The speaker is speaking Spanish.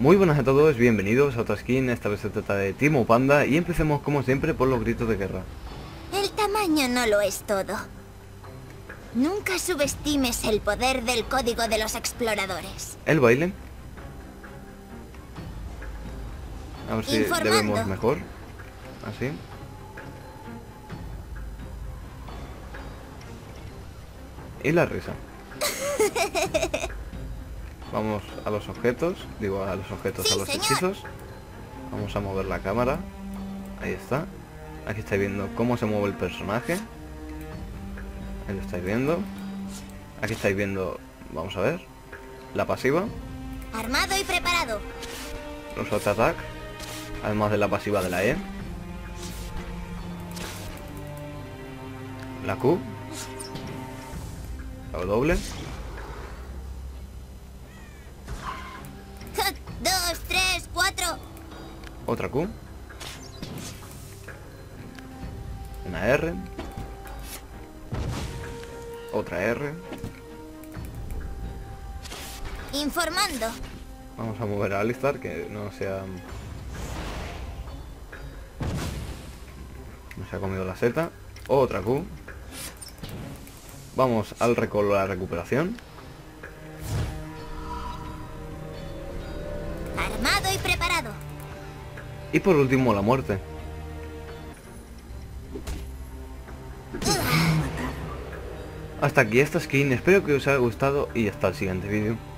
Muy buenas a todos, bienvenidos a otra skin, esta vez se trata de Teemo Panda y empecemos como siempre por los gritos de guerra. El tamaño no lo es todo. Nunca subestimes el poder del código de los exploradores. El baile. A ver si le vemos mejor. Así. Y la risa. Vamos a los objetos, sí, a los hechizos. Vamos a mover la cámara. Ahí está. Aquí estáis viendo cómo se mueve el personaje. Ahí lo estáis viendo. Aquí estáis viendo, vamos a ver, la pasiva. Armado y preparado. Los auto-attack. Además de la pasiva de la E. La Q. La W. 2, 3, 4. Otra Q. Una R. Otra R. Informando. Vamos a mover a Alistar, que no se ha comido la Z. Otra Q. Vamos al recolo a la recuperación. Armado y preparado. Y por último la muerte. Hasta aquí esta skin, espero que os haya gustado y hasta el siguiente vídeo.